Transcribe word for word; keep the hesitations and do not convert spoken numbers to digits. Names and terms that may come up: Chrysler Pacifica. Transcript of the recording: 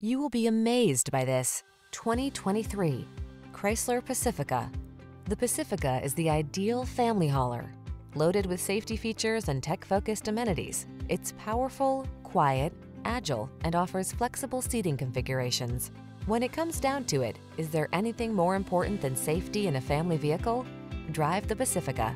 You will be amazed by this twenty twenty-three Chrysler Pacifica. The Pacifica is the ideal family hauler. Loaded with safety features and tech-focused amenities, it's powerful, quiet, agile, and offers flexible seating configurations. When it comes down to it, is there anything more important than safety in a family vehicle? Drive the Pacifica.